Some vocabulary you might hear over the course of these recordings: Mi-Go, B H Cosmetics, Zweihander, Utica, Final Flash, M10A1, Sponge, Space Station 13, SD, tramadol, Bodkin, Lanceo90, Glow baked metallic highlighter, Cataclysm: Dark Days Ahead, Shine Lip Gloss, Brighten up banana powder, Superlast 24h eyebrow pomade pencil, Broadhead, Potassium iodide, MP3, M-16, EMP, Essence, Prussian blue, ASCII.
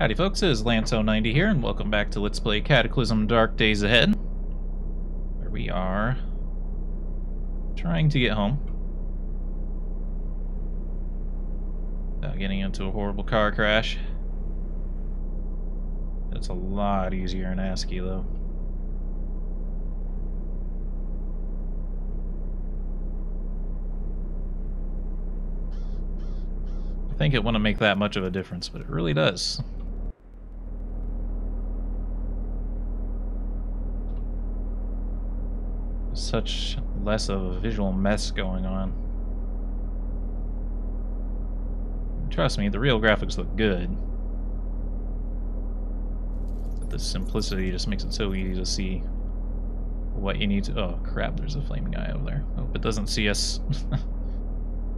Howdy folks, it is Lance090 here, and welcome back to Let's Play Cataclysm: Dark Days Ahead, where we are trying to get home without getting into a horrible car crash. That's a lot easier in ASCII, though. I think it wouldn't make that much of a difference, but it really does. Such less of a visual mess going on. Trust me, the real graphics look good. But the simplicity just makes it so easy to see what you need to... Oh, crap, there's a flaming eye over there. Hope it doesn't see us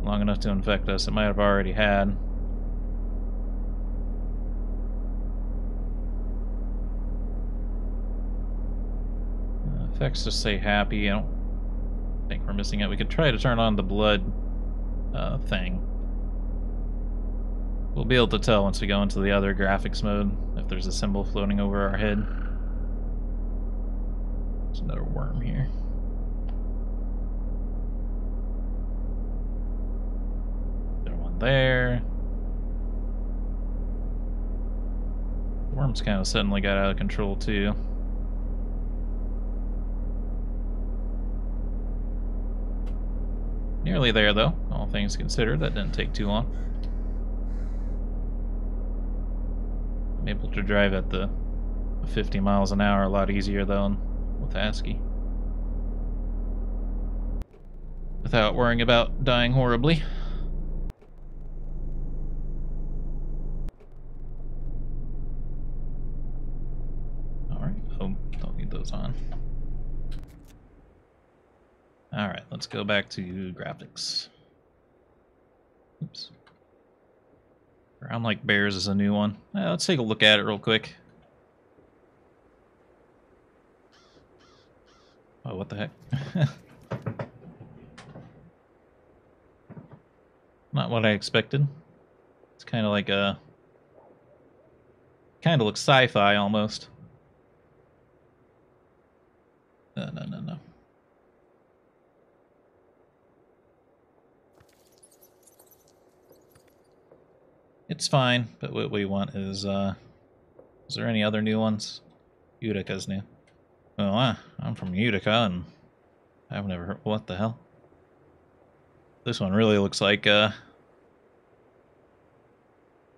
long enough to infect us. It might have already had. Effects just say happy. I don't think we're missing it. We could try to turn on the blood thing. We'll be able to tell once we go into the other graphics mode if there's a symbol floating over our head. There's another worm here. There's one there. The worm's kind of suddenly got out of control too. Nearly there, though. All things considered, that didn't take too long. I'm able to drive at the 50 miles an hour a lot easier, though, with ASCII, without worrying about dying horribly. Alright. Oh, don't need those on. Alright, let's go back to graphics. Oops. Around Like Bears is a new one. Let's take a look at it real quick. Oh, what the heck? Not what I expected. It's kind of like a... kind of looks sci-fi almost. No. It's fine, but what we want is there any other new ones? Utica's new. Oh, I'm from Utica, and I've never heard... What the hell? This one really looks like,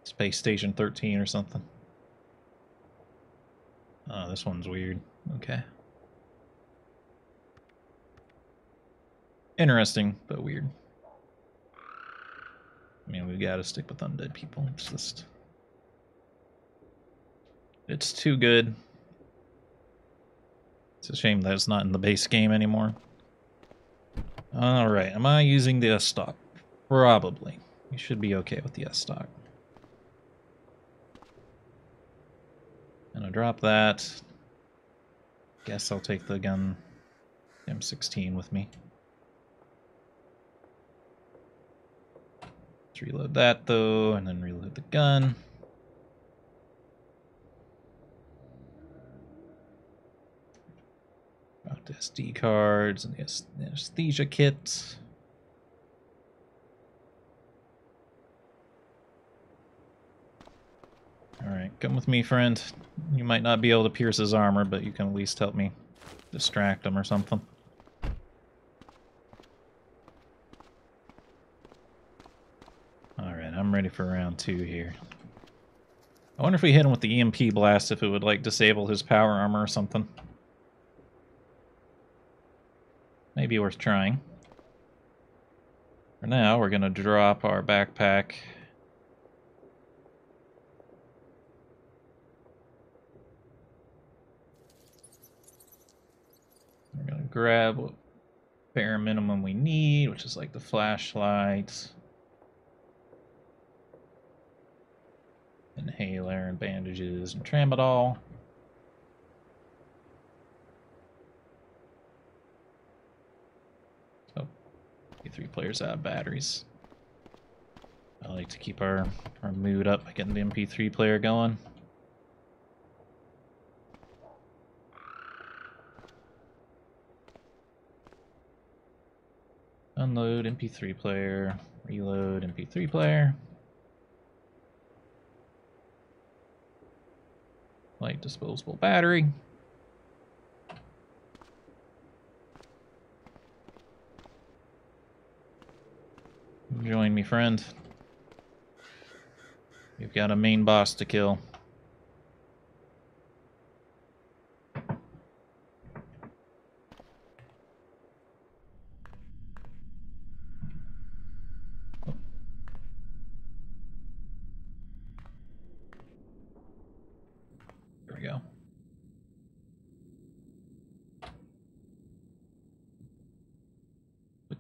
Space Station 13 or something. Oh, this one's weird. Okay. Interesting, but weird. I mean, we've got to stick with undead people. It's just... it's too good. It's a shame that it's not in the base game anymore. Alright, am I using the S-Stock? Probably. You should be okay with the S-Stock. I'm gonna drop that. Guess I'll take the gun M-16 with me. Reload that though, and then reload the gun. Drop the SD cards and the anesthesia kit. Alright, come with me, friend. You might not be able to pierce his armor, but you can at least help me distract him or something. I'm ready for round two here. I wonder if we hit him with the EMP blast, if it would, like, disable his power armor or something. Maybe worth trying. For now, we're going to drop our backpack. We're going to grab what bare minimum we need, which is, like, the flashlight, inhaler and bandages and tramadol. Oh, three players out of batteries. I like to keep our mood up by getting the MP3 player going. Unload MP3 player, reload MP3 player. Light disposable battery. Join me, friend. We've got a main boss to kill.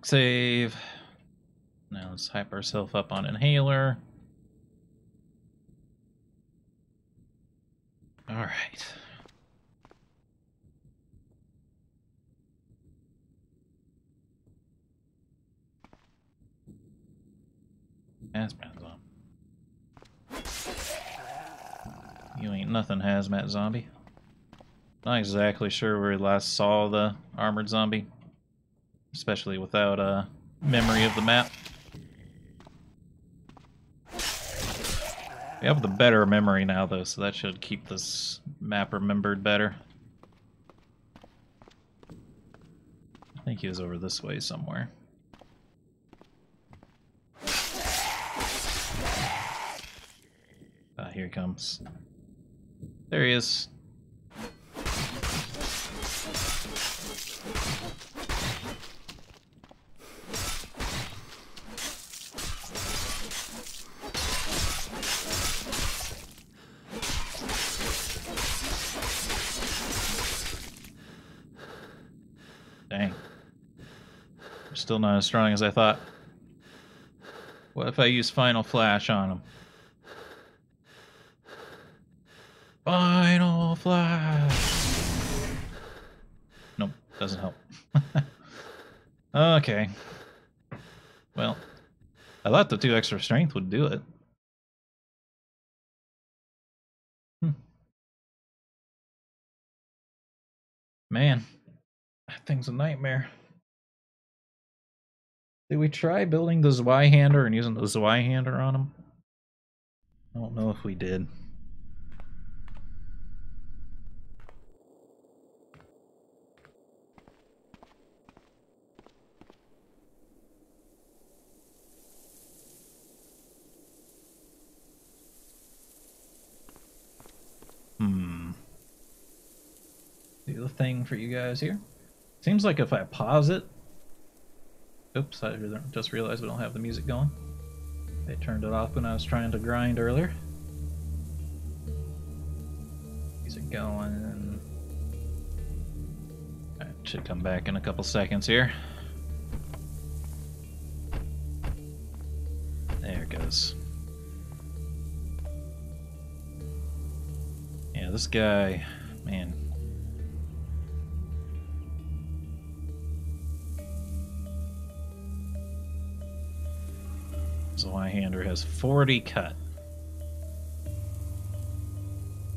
Save. Now let's hype ourselves up on inhaler. All right. Hazmat zombie. You ain't nothing, hazmat zombie. Not exactly sure where we last saw the armored zombie. Especially without a memory of the map. We have the better memory now, though, so that should keep this map remembered better. I think he was over this way somewhere. Ah, here he comes. There he is. Still not as strong as I thought. What if I use Final Flash on him? Final Flash! Nope, doesn't help. Okay. Well, I thought the 2 extra strength would do it. Man, that thing's a nightmare. Did we try building the Zweihander and using the Zweihander on him? I don't know if we did. Do the thing for you guys here. Seems like if I pause it. Oops, I just realized we don't have the music going. I turned it off when I was trying to grind earlier. Music going. Alright, should come back in a couple seconds here. There it goes. Yeah, this guy, man. Zweihander has 40 cut.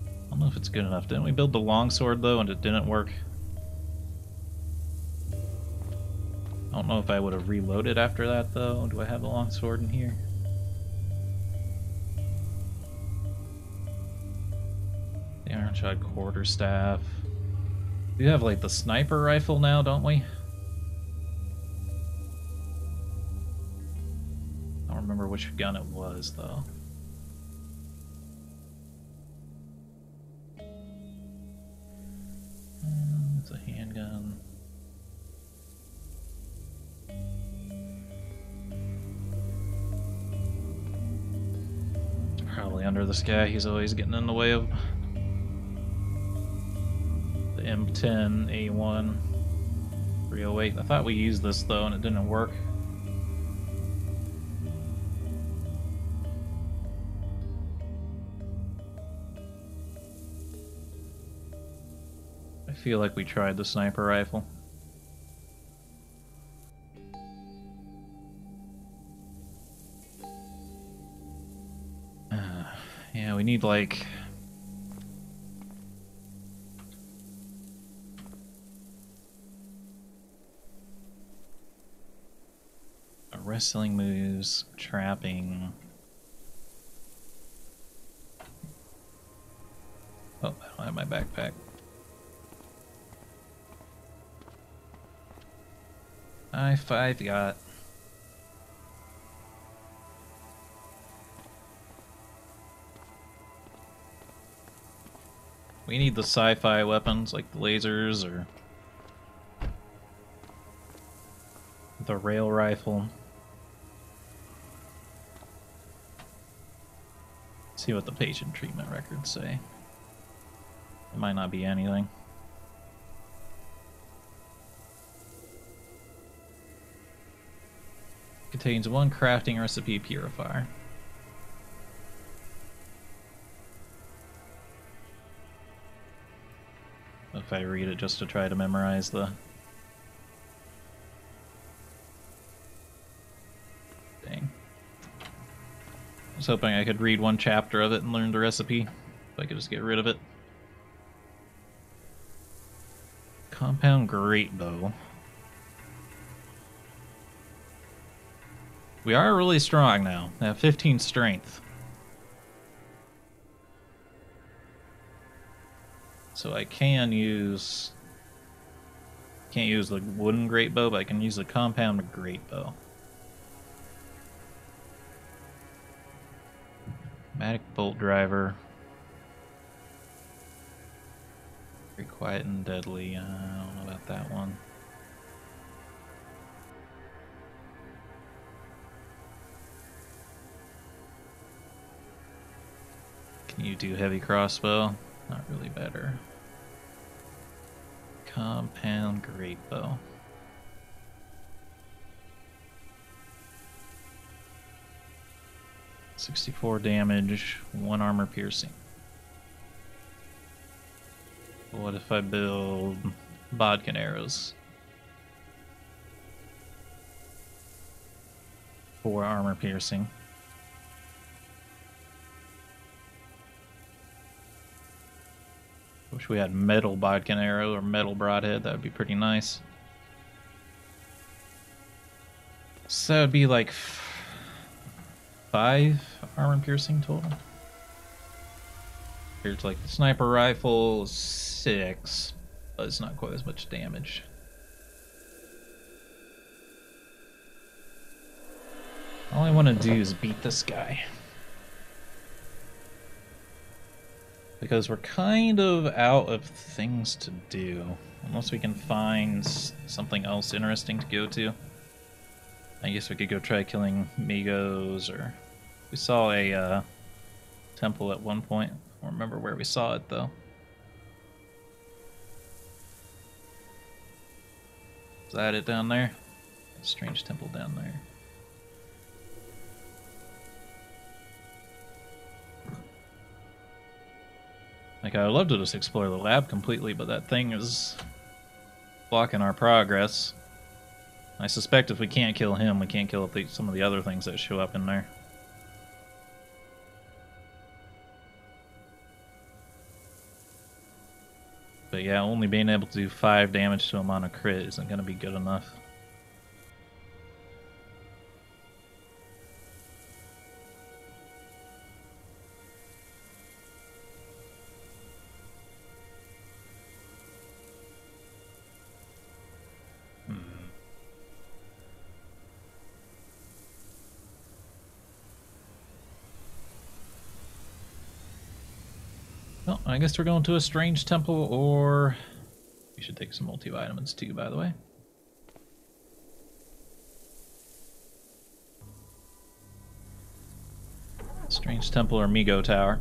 I don't know if it's good enough. Didn't we build the longsword though and it didn't work? I don't know if I would have reloaded after that though. Do I have the longsword in here? The ironshod quarterstaff. We have like the sniper rifle now, don't we? Remember which gun it was though. It's a handgun. It's probably under this guy. He's always getting in the way of the M10A1 308. I thought we used this though and it didn't work. I feel like we tried the sniper rifle. we need like... wrestling moves, trapping... Oh, I don't have my backpack. I5 got... We need the sci-fi weapons, like the lasers, or... the rail rifle. Let's see what the patient treatment records say. It might not be anything. Contains one crafting recipe purifier. If I read it just to try to memorize the... Dang. I was hoping I could read one chapter of it and learn the recipe. If I could just get rid of it. Compound great bow. We are really strong now. I have 15 strength. So I can use... Can't use the wooden great bow, but I can use the compound great bow. Automatic bolt driver. Very quiet and deadly. I don't know about that one. Can you do heavy crossbow? Not really better. Compound great bow. +64 damage, 1 armor piercing. What if I build Bodkin arrows? 4 armor piercing. Wish we had metal Bodkin arrow or metal Broadhead, that would be pretty nice. So that would be like 5 armor piercing total. Here's like the sniper rifle, 6, but it's not quite as much damage. All I want to do is beat this guy. Because we're kind of out of things to do. Unless we can find something else interesting to go to. I guess we could go try killing Mi-Gos, or... We saw a temple at one point. I don't remember where we saw it, though. Is that it down there? A strange temple down there. Like, I would love to just explore the lab completely, but that thing is blocking our progress. I suspect if we can't kill him, we can't kill some of the other things that show up in there. But yeah, only being able to do 5 damage to him on a crit isn't going to be good enough. Well, I guess we're going to a strange temple, or... You should take some multivitamins too, by the way. Strange temple or Mi-Go tower.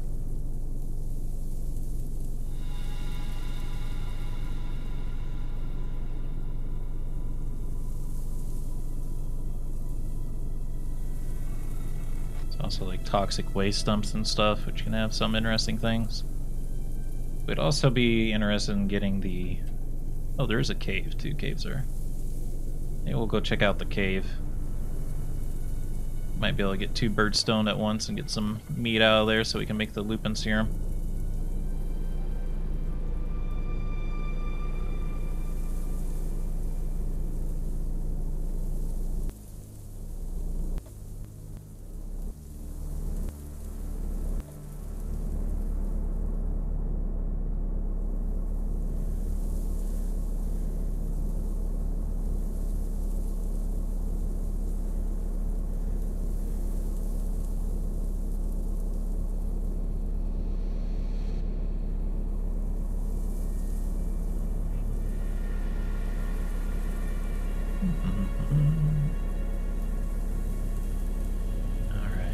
It's also like toxic waste dumps and stuff, which can have some interesting things. We'd also be interested in getting the... Oh, there is a cave. 2 caves there. Maybe we'll go check out the cave. might be able to get two birds stoned at once and get some meat out of there so we can make the lupin serum.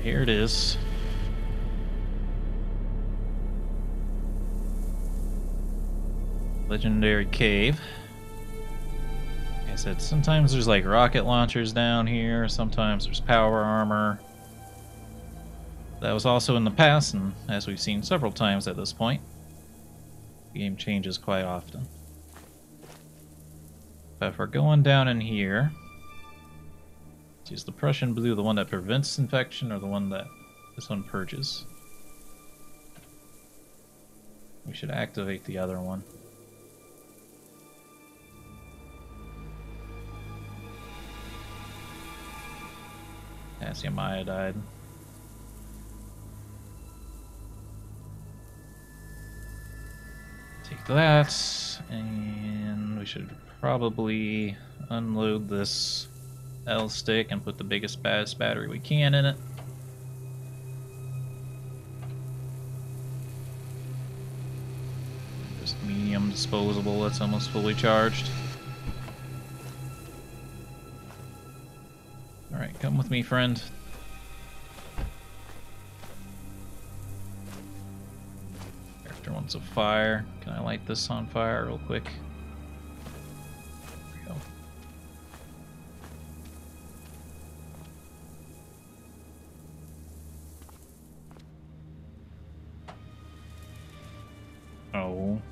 Here it is. Legendary cave. Like I said, sometimes there's like rocket launchers down here, sometimes there's power armor. That was also in the past, and as we've seen several times at this point, the game changes quite often. But if we're going down in here, is the Prussian blue the one that prevents infection, or the one that this one purges? We should activate the other one. Potassium iodide. Take that, and we should probably unload this L stick and put the biggest, baddest battery we can in it. Just medium disposable, that's almost fully charged. Alright, come with me, friend. After one's a fire. Can I light this on fire real quick?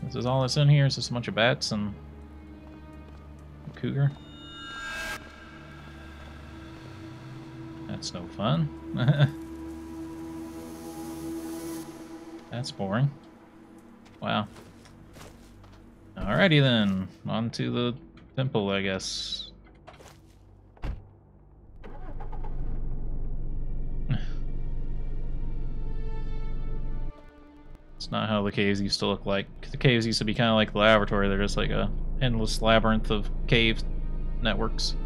This is all that's in here. It's just a bunch of bats and a cougar. That's no fun. That's boring. Wow. Alrighty then. On to the temple, I guess. Not how the caves used to look like. The caves used to be kind of like the laboratory. They're just like a endless labyrinth of cave networks.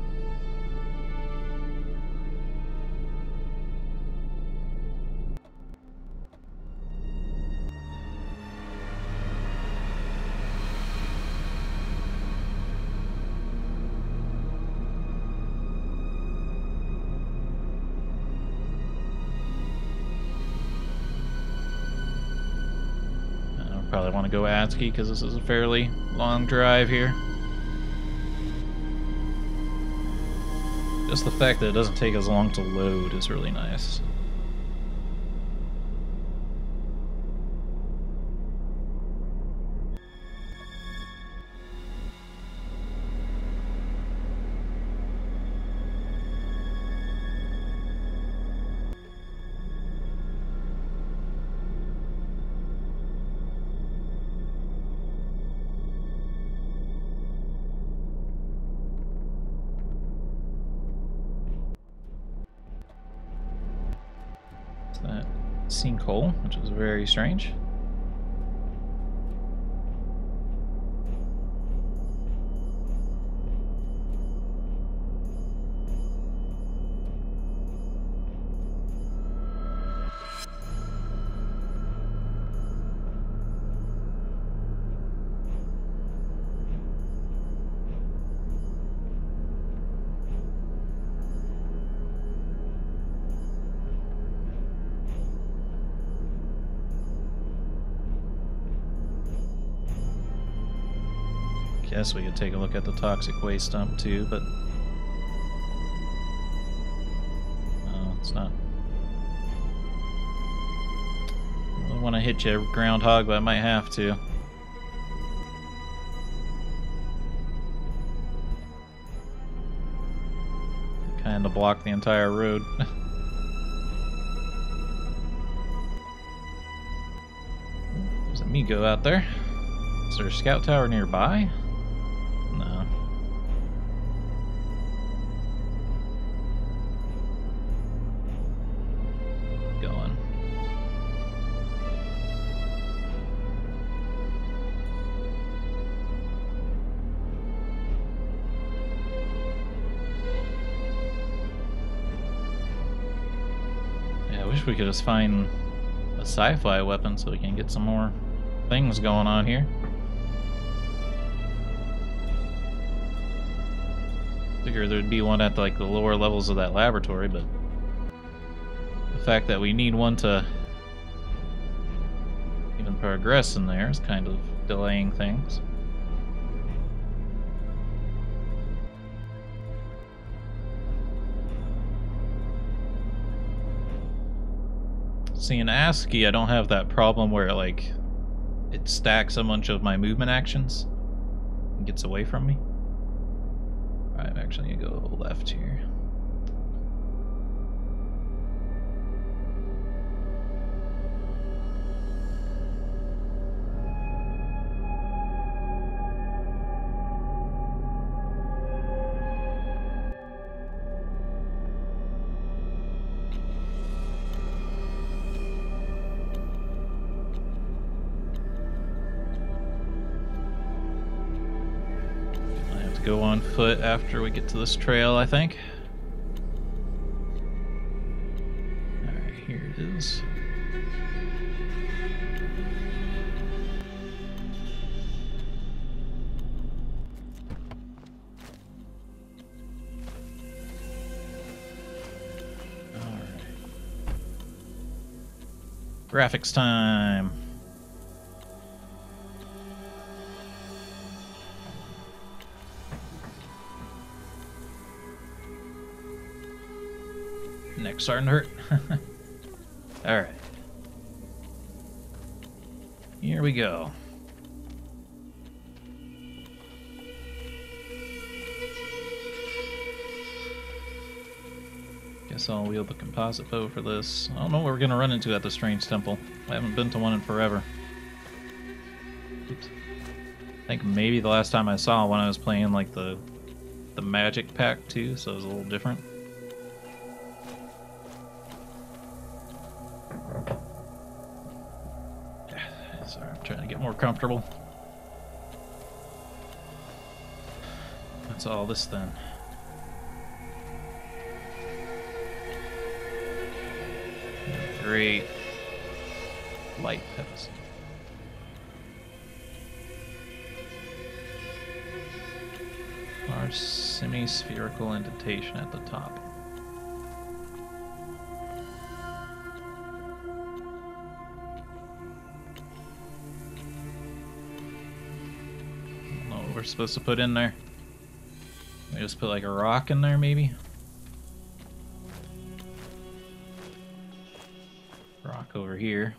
Probably want to go ATSCII because this is a fairly long drive here. Just the fact that it doesn't take as long to load is really nice. That sinkhole, which was very strange. Guess we could take a look at the toxic waste dump too, but no, it's not. I don't want to hit you, groundhog, but I might have to. Kind of block the entire road. There's a Mi-Go out there. Is there a scout tower nearby? No. Going. Yeah, I wish we could just find a sci-fi weapon so we can get some more things going on here. Figure there'd be one at like the lower levels of that laboratory, but the fact that we need one to even progress in there is kind of delaying things. See, in ASCII I don't have that problem where like it stacks a bunch of my movement actions and gets away from me. I'm actually going to go left here. Go on foot after we get to this trail, I think. Alright, here it is. Alright. Graphics time! Neck's starting to hurt. Alright. Here we go. Guess I'll wield the composite bow for this. I don't know what we're gonna run into at the strange temple. I haven't been to one in forever. Oops. I think maybe the last time I saw one I was playing like the magic pack too, so it was a little different. Comfortable. That's all this then. Great light pebbles. Large semi-spherical indentation at the top. Supposed to put in there. We just put like a rock in there, maybe? Rock over here.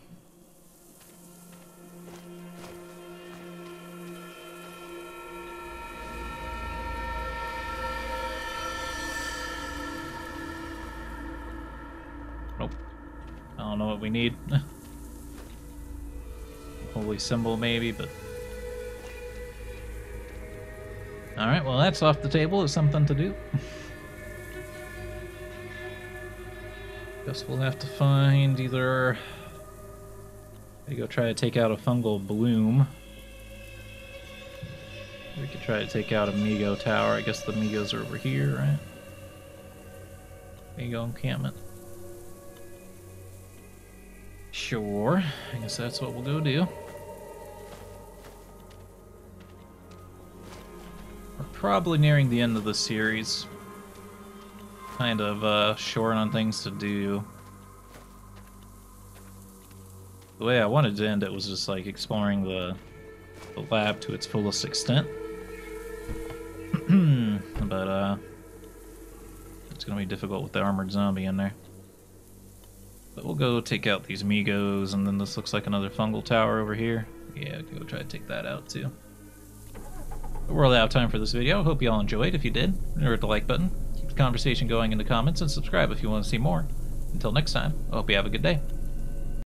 Nope. I don't know what we need. Holy symbol, maybe, but. Alright, well that's off the table, it's something to do. Guess we'll have to find either... we go try to take out a fungal bloom. We could try to take out a Mi-Go tower. I guess the Mi-Gos are over here, right? Mi-Go encampment. Sure, I guess that's what we'll go do. Probably nearing the end of the series. Kind of short on things to do. The way I wanted to end it was just like exploring the lab to its fullest extent. But it's gonna be difficult with the armored zombie in there. But we'll go take out these Mi-Gos, and then this looks like another fungal tower over here. Yeah, we can go try to take that out too. We're all out of time for this video. I hope you all enjoyed. If you did, remember to hit the like button, keep the conversation going in the comments, and subscribe if you want to see more. Until next time, I hope you have a good day.